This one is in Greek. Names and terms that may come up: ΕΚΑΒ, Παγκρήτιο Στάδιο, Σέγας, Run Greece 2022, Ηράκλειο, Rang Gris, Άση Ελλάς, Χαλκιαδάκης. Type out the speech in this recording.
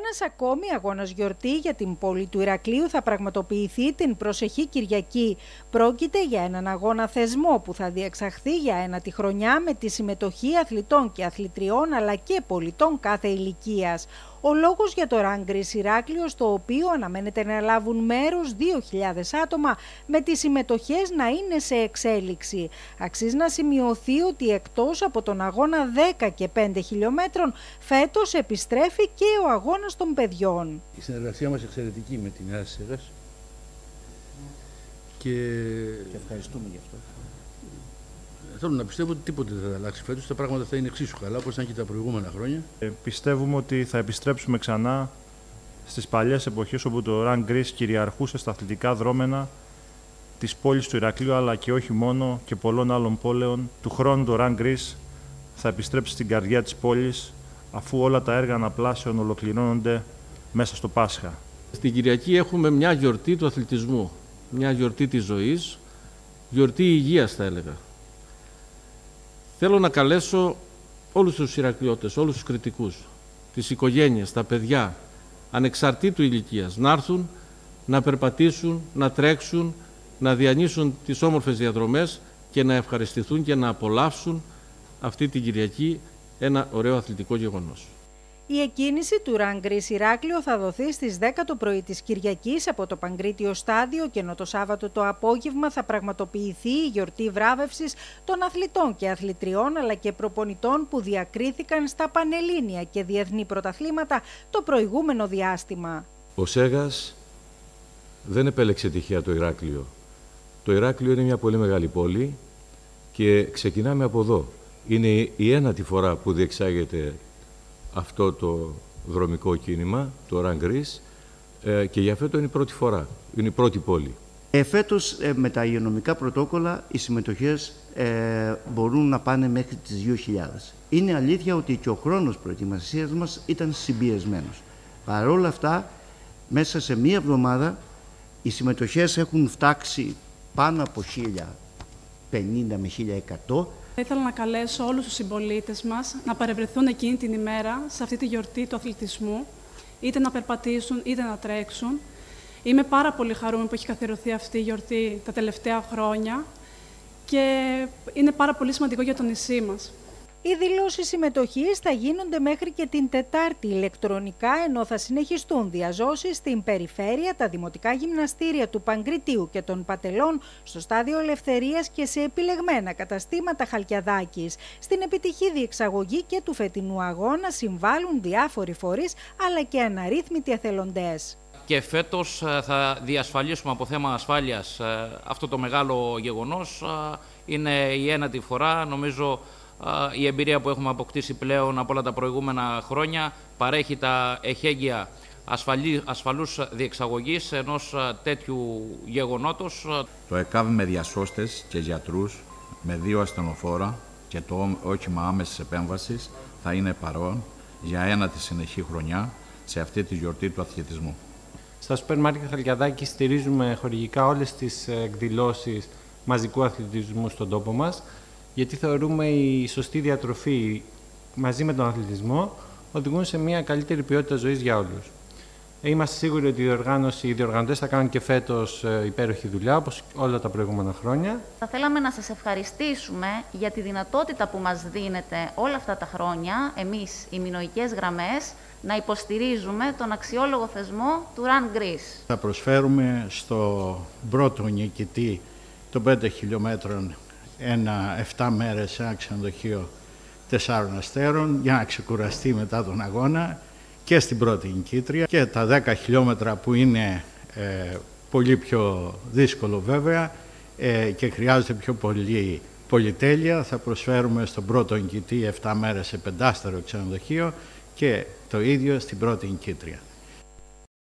Ένας ακόμη αγώνας γιορτή για την πόλη του Ηρακλείου θα πραγματοποιηθεί την προσεχή Κυριακή. Πρόκειται για έναν αγώνα θεσμό που θα διεξαχθεί για ένατη χρονιά με τη συμμετοχή αθλητών και αθλητριών αλλά και πολιτών κάθε ηλικίας. Ο λόγος για το Rang Gris Ηράκλειο, στο οποίο αναμένεται να λάβουν μέρος 2.000 άτομα, με τις συμμετοχές να είναι σε εξέλιξη. Αξίζει να σημειωθεί ότι εκτός από τον αγώνα 10 και 5 χιλιόμετρων, φέτος επιστρέφει και ο αγώνας των παιδιών. Η συνεργασία μας εξαιρετική με την Άση Ελλάς. Και ευχαριστούμε γι' αυτό. Θέλω να πιστεύω ότι τίποτε δεν θα αλλάξει φέτος, τα πράγματα θα είναι εξίσου καλά όπως ήταν και τα προηγούμενα χρόνια. Πιστεύουμε ότι θα επιστρέψουμε ξανά στις παλιές εποχές όπου το Run Greece κυριαρχούσε στα αθλητικά δρόμενα της πόλης του Ηρακλείου αλλά και όχι μόνο και πολλών άλλων πόλεων. Του χρόνου το Run Greece θα επιστρέψει στην καρδιά της πόλης αφού όλα τα έργα αναπλάσεων ολοκληρώνονται μέσα στο Πάσχα. Στην Κυριακή έχουμε μια γιορτή του αθλητισμού, μια γιορτή της ζωής, γιορτή υγείας θα έλεγα. Θέλω να καλέσω όλους τους Ηρακλειώτες, όλους τους κριτικούς, τις οικογένειες, τα παιδιά, ανεξαρτήτου ηλικίας, να έρθουν, να περπατήσουν, να τρέξουν, να διανύσουν τις όμορφες διαδρομές και να ευχαριστηθούν και να απολαύσουν αυτή την Κυριακή ένα ωραίο αθλητικό γεγονός. Η εκκίνηση του Run Greece Ηράκλειο θα δοθεί στις 10 το πρωί της Κυριακής από το Παγκρήτιο Στάδιο, ενώ το Σάββατο το απόγευμα θα πραγματοποιηθεί η γιορτή βράβευσης των αθλητών και αθλητριών αλλά και προπονητών που διακρίθηκαν στα πανελλήνια και διεθνή πρωταθλήματα το προηγούμενο διάστημα. Ο Σέγας δεν επέλεξε τυχαία το Ηράκλειο. Το Ηράκλειο είναι μια πολύ μεγάλη πόλη και ξεκινάμε από εδώ. Είναι η ένατη φορά που διεξάγεται αυτό το δρομικό κίνημα, το Rang Greece, και για φέτος είναι η πρώτη φορά, είναι η πρώτη πόλη. Φέτος με τα υγειονομικά πρωτόκολλα οι συμμετοχές μπορούν να πάνε μέχρι τις 2.000. Είναι αλήθεια ότι και ο χρόνος προετοιμασίας μας ήταν συμπιεσμένος. Παρ' όλα αυτά, μέσα σε μία εβδομάδα οι συμμετοχές έχουν φτάξει πάνω από 1.050 με 1.100. Θα ήθελα να καλέσω όλους τους συμπολίτες μας να παρευρεθούν εκείνη την ημέρα σε αυτή τη γιορτή του αθλητισμού, είτε να περπατήσουν είτε να τρέξουν. Είμαι πάρα πολύ χαρούμενη που έχει καθιερωθεί αυτή η γιορτή τα τελευταία χρόνια και είναι πάρα πολύ σημαντικό για το νησί μας. Οι δηλώσεις συμμετοχής θα γίνονται μέχρι και την Τετάρτη ηλεκτρονικά, ενώ θα συνεχιστούν διαζώσεις στην περιφέρεια, τα δημοτικά γυμναστήρια του Παγκριτίου και των Πατελών, στο Στάδιο Ελευθερίας και σε επιλεγμένα καταστήματα Χαλκιαδάκης. Στην επιτυχή διεξαγωγή και του φετινού αγώνα συμβάλλουν διάφοροι φορείς αλλά και αναρρύθμιτοι εθελοντές. Και φέτος θα διασφαλίσουμε από θέμα ασφάλειας αυτό το μεγάλο γεγονός. Είναι η ένατη φορά, νομίζω. Η εμπειρία που έχουμε αποκτήσει πλέον από όλα τα προηγούμενα χρόνια παρέχει τα εχέγγυα ασφαλούς διεξαγωγής ενός τέτοιου γεγονότος. Το ΕΚΑΒ με διασώστες και γιατρούς, με 2 ασθενοφόρα και το όχημα άμεσης επέμβασης θα είναι παρόν για ένατη συνεχή χρονιά σε αυτή τη γιορτή του αθλητισμού. Στα σούπερ μάρκετ Χαλκιαδάκη στηρίζουμε χορηγικά όλες τις εκδηλώσεις μαζικού αθλητισμού στον τόπο μας, γιατί θεωρούμε η σωστή διατροφή μαζί με τον αθλητισμό οδηγούν σε μια καλύτερη ποιότητα ζωής για όλους. Είμαστε σίγουροι ότι οι διοργανωτές θα κάνουν και φέτος υπέροχη δουλειά, όπως όλα τα προηγούμενα χρόνια. Θα θέλαμε να σας ευχαριστήσουμε για τη δυνατότητα που μας δίνετε όλα αυτά τα χρόνια, εμείς οι μεινοϊκές γραμμές, να υποστηρίζουμε τον αξιόλογο θεσμό του Run Greece. Θα προσφέρουμε στο πρώτο νικητή των 5 χιλιόμετρων 7 μέρες σε ένα ξενοδοχείο 4 αστέρων για να ξεκουραστεί μετά τον αγώνα και στην πρώτη νικήτρια, και τα 10 χιλιόμετρα που είναι πολύ πιο δύσκολο βέβαια και χρειάζεται πιο πολύ πολυτέλεια, θα προσφέρουμε στον πρώτο νικητή 7 μέρες σε 5 άστερο ξενοδοχείο και το ίδιο στην πρώτη νικήτρια.